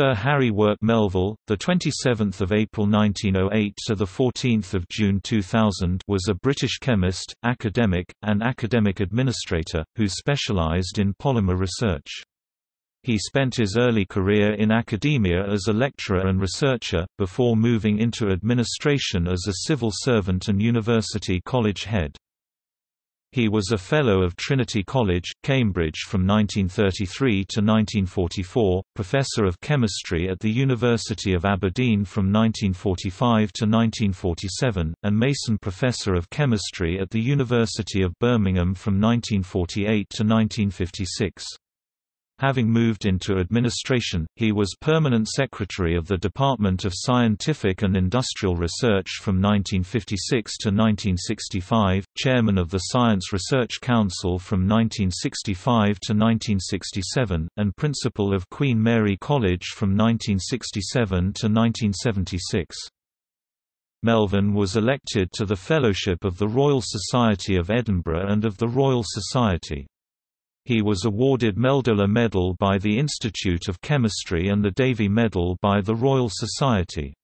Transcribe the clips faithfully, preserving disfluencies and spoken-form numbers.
Sir Harry Work Melville, the twenty-seventh of April nineteen oh eight to the fourteenth of June two thousand, was a British chemist, academic, and academic administrator who specialized in polymer research. He spent his early career in academia as a lecturer and researcher before moving into administration as a civil servant and university college head. He was a Fellow of Trinity College, Cambridge from nineteen thirty-three to nineteen forty-four, Professor of Chemistry at the University of Aberdeen from nineteen forty-five to nineteen forty-seven, and Mason Professor of Chemistry at the University of Birmingham from nineteen forty-eight to nineteen fifty-six. Having moved into administration, he was Permanent Secretary of the Department of Scientific and Industrial Research from nineteen fifty-six to nineteen sixty-five, Chairman of the Science Research Council from nineteen sixty-five to nineteen sixty-seven, and Principal of Queen Mary College from nineteen sixty-seven to nineteen seventy-six. Melville was elected to the Fellowship of the Royal Society of Edinburgh and of the Royal Society. He was awarded Meldola Medal by the Institute of Chemistry and the Davy Medal by the Royal Society.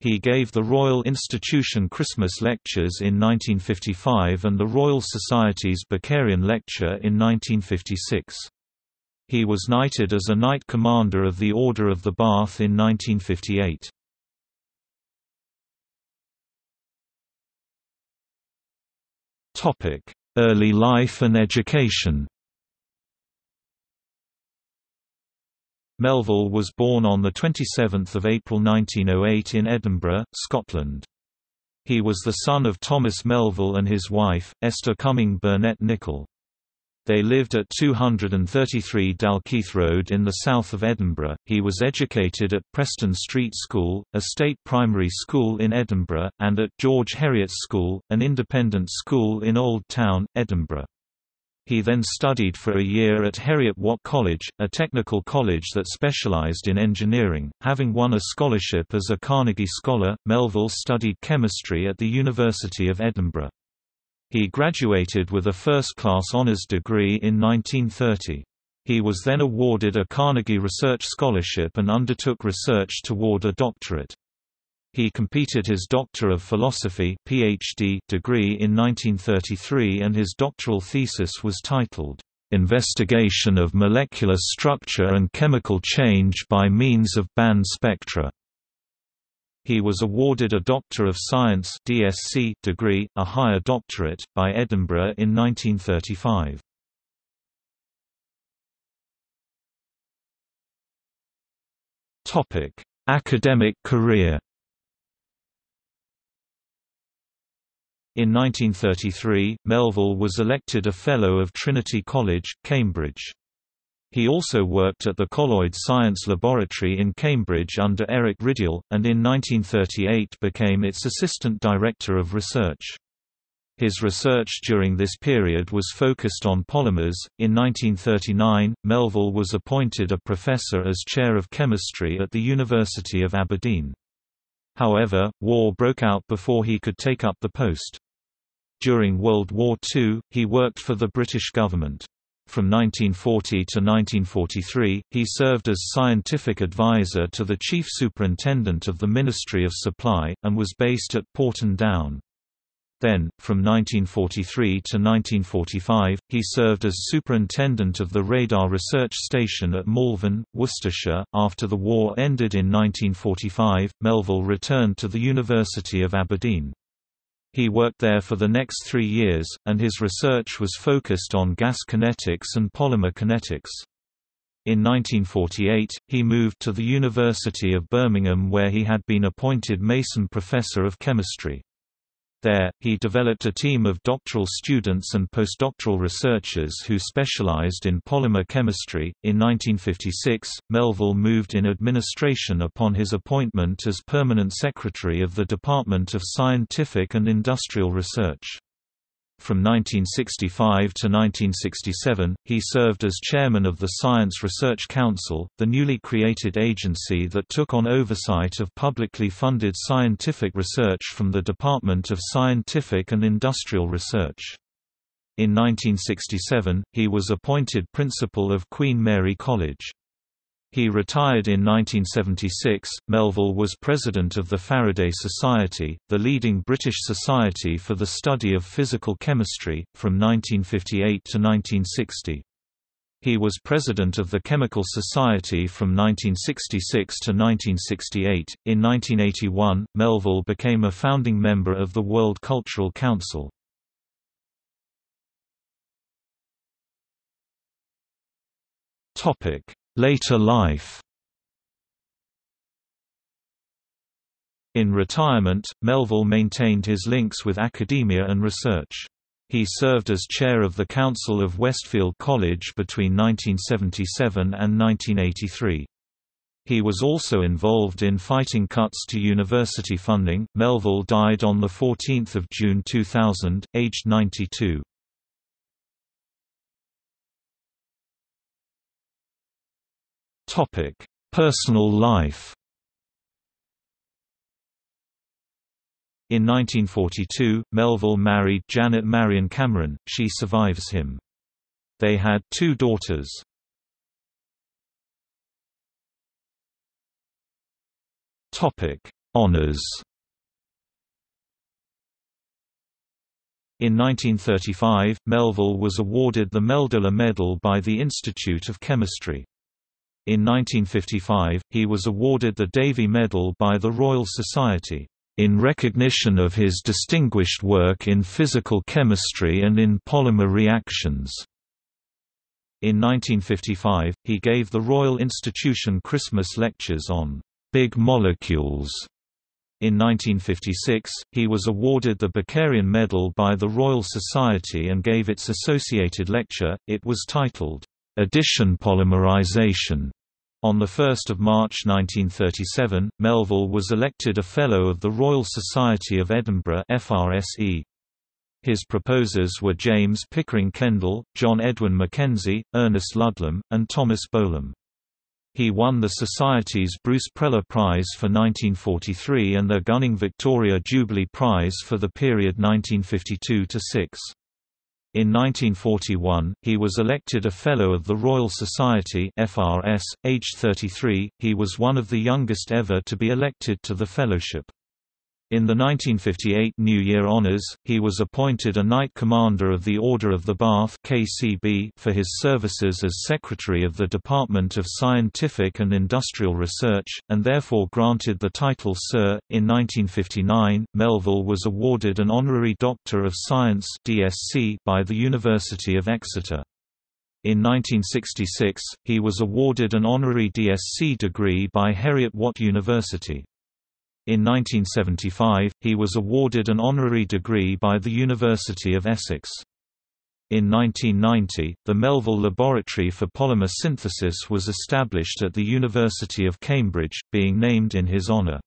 He gave the Royal Institution Christmas Lectures in nineteen fifty-five and the Royal Society's Beckerian Lecture in nineteen fifty-six. He was knighted as a Knight Commander of the Order of the Bath in nineteen fifty-eight. Early life and education. Melville was born on the twenty-seventh of April nineteen oh eight in Edinburgh, Scotland. He was the son of Thomas Melville and his wife, Esther Cumming Burnett Nichol. They lived at two hundred thirty-three Dalkeith Road in the south of Edinburgh. He was educated at Preston Street School, a state primary school in Edinburgh, and at George Heriot's School, an independent school in Old Town, Edinburgh. He then studied for a year at Heriot Watt College, a technical college that specialized in engineering. Having won a scholarship as a Carnegie Scholar, Melville studied chemistry at the University of Edinburgh. He graduated with a first-class honours degree in nineteen thirty. He was then awarded a Carnegie Research Scholarship and undertook research toward a doctorate. He completed his Doctor of Philosophy (P H D) degree in nineteen thirty-three, and his doctoral thesis was titled, "Investigation of Molecular Structure and Chemical Change by Means of Band Spectra." He was awarded a Doctor of Science (D S C) degree, a higher doctorate, by Edinburgh in nineteen thirty-five. Topic: Academic career. In nineteen thirty-three, Melville was elected a Fellow of Trinity College, Cambridge. He also worked at the Colloid Science Laboratory in Cambridge under Eric Ridiel, and in nineteen thirty-eight became its Assistant Director of Research. His research during this period was focused on polymers. In nineteen thirty-nine, Melville was appointed a professor as Chair of Chemistry at the University of Aberdeen. However, war broke out before he could take up the post. During World War Two, he worked for the British government. From nineteen forty to nineteen forty-three, he served as scientific advisor to the Chief Superintendent of the Ministry of Supply, and was based at Porton Down. Then, from nineteen forty-three to nineteen forty-five, he served as superintendent of the radar research station at Malvern, Worcestershire. After the war ended in nineteen forty-five, Melville returned to the University of Aberdeen. He worked there for the next three years, and his research was focused on gas kinetics and polymer kinetics. In nineteen forty-eight, he moved to the University of Birmingham, where he had been appointed Mason Professor of Chemistry. There, he developed a team of doctoral students and postdoctoral researchers who specialized in polymer chemistry. In nineteen fifty-six, Melville moved in administration upon his appointment as Permanent Secretary of the Department of Scientific and Industrial Research. From nineteen sixty-five to nineteen sixty-seven, he served as chairman of the Science Research Council, the newly created agency that took on oversight of publicly funded scientific research from the Department of Scientific and Industrial Research. In nineteen sixty-seven, he was appointed Principal of Queen Mary College. He retired in nineteen seventy-six. Melville was president of the Faraday Society, the leading British society for the study of physical chemistry, from nineteen fifty-eight to nineteen sixty. He was president of the Chemical Society from nineteen sixty-six to nineteen sixty-eight. In nineteen eighty-one, Melville became a founding member of the World Cultural Council. Topic: Later life. In retirement, Melville maintained his links with academia and research. He served as chair of the Council of Westfield College between nineteen seventy-seven and nineteen eighty-three. He was also involved in fighting cuts to university funding. Melville died on the fourteenth of June two thousand, aged ninety-two. Topic: Personal life. In nineteen forty-two, Melville married Janet Marion Cameron. She survives him. They had two daughters. Topic: Honours. In nineteen thirty-five, Melville was awarded the Meldola Medal by the Institute of Chemistry. In nineteen fifty-five, he was awarded the Davy Medal by the Royal Society, in recognition of his distinguished work in physical chemistry and in polymer reactions. In nineteen fifty-five, he gave the Royal Institution Christmas Lectures on big molecules. In nineteen fifty-six, he was awarded the Beckerian Medal by the Royal Society and gave its associated lecture. It was titled addition polymerization. On the first of March nineteen thirty-seven, Melville was elected a Fellow of the Royal Society of Edinburgh (F R S E). His proposers were James Pickering Kendall, John Edwin Mackenzie, Ernest Ludlam, and Thomas Bolam. He won the Society's Bruce Preller Prize for nineteen forty-three and the Gunning Victoria Jubilee Prize for the period nineteen fifty-two to six. In nineteen forty-one, he was elected a Fellow of the Royal Society (F R S), aged thirty-three. He was one of the youngest ever to be elected to the fellowship. In the nineteen fifty-eight New Year Honours, he was appointed a Knight Commander of the Order of the Bath (K C B) for his services as Secretary of the Department of Scientific and Industrial Research, and therefore granted the title Sir. In nineteen fifty-nine, Melville was awarded an Honorary Doctor of Science (D S C) by the University of Exeter. In nineteen sixty-six, he was awarded an Honorary D S C degree by Heriot Watt University. In nineteen seventy-five, he was awarded an honorary degree by the University of Essex. In nineteen ninety, the Melville Laboratory for Polymer Synthesis was established at the University of Cambridge, being named in his honor.